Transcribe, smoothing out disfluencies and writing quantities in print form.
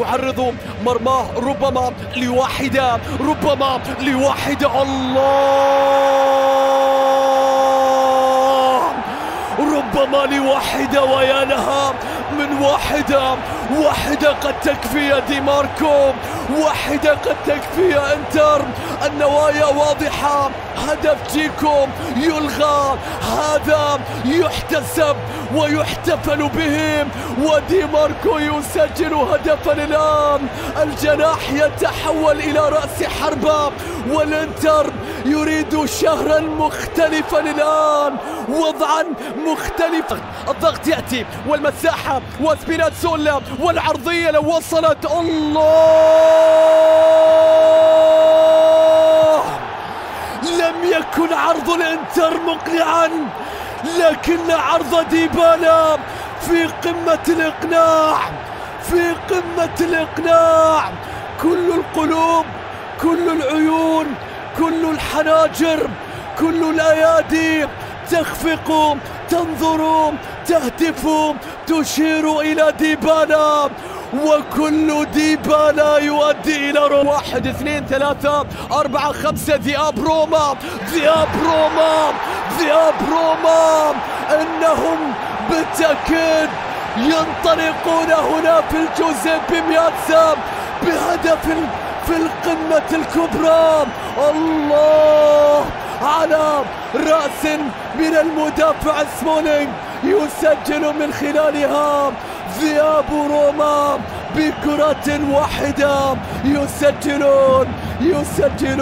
يعرض مرماه ربما لواحدة الله ربما لواحدة ويا لها من واحدة قد تكفي يا دي ماركو، واحدة قد تكفي يا انتر. النوايا واضحة، هدف جيكو يلغى، هذا يحتسب ويحتفل به، ودي ماركو يسجل هدفا الآن. الجناح يتحول إلى رأس حربة والانتر يريد شهرا مختلفا الآن، وضعا مختلفا. الضغط يأتي والمساحة واسبيناتسولا والعرضية لو وصلت الله. لم يكن عرض الانتر مقنعا، لكن عرض ديبالا في قمة الإقناع، في قمة الإقناع. كل القلوب، كل العيون، كل الحناجر، كل الأيادي تخفق، تنظر، تهتف، تشير إلى ديبالا، وكل ديبالا يؤدي إلى روما. 1 2 3 4 5 ذئاب روما. إنهم بالتأكيد ينطلقون هنا في الجوزيبي مياتزا بهدف في القمة الكبرى. الله، على رأس من المدافع سمولينغ يسجل من خلالها. ذئاب روما بكرة واحدة يسجلون.